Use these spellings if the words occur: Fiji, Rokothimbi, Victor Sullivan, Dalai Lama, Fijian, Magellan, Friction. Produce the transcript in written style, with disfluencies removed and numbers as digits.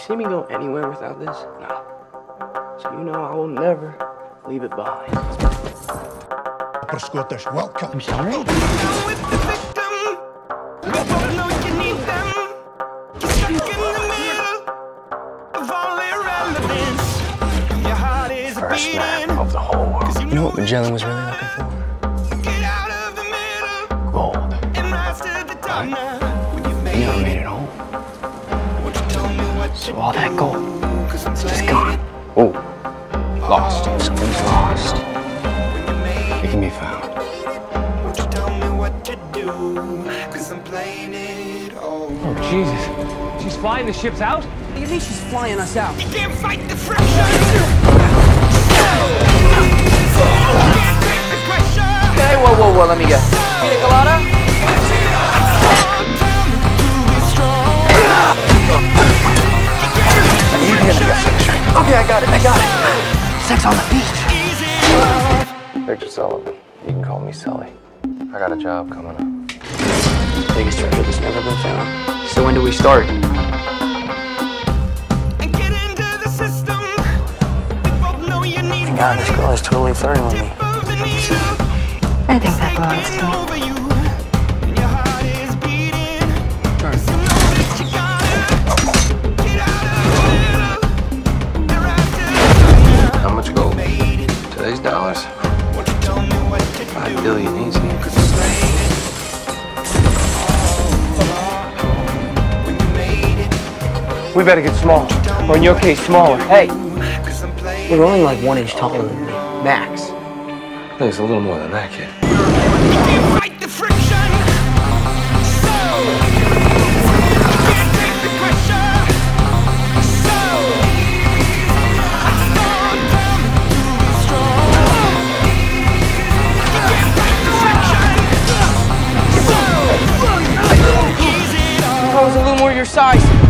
You see me go anywhere without this? Nah. So you know I will never leave it behind. Scottish welcome. I'm sorry? Down with the victim. They don't know you need them. You're stuck in the middle of all irrelevance. Your heart is beating of the whole world. You know what Magellan was really looking for? Get out of the middle. Gold. And rise to the top now. When you never made it home. So all that gold is just gone. Oh, lost. Something's lost. It can be found. Won't you tell me what to do? Cause I'm playing it all. Oh, Jesus. She's flying the ships out? What do you mean she's flying us out? You can't fight the friction! Hey, whoa, let me guess. Pina colada? Okay, I got it. Sex on the beach. Victor Sullivan. You can call me Sully. I got a job coming up. The biggest treasure that's never been found. So when do we start? And get into the system. They both know you need money. God, this girl is totally flirting with me. I think that belongs to me. $5 $5 billion easy. We better get small, or in your case, smaller. Hey, we're only like 1 inch taller than me, max. I think it's a little more than that, kid. Size.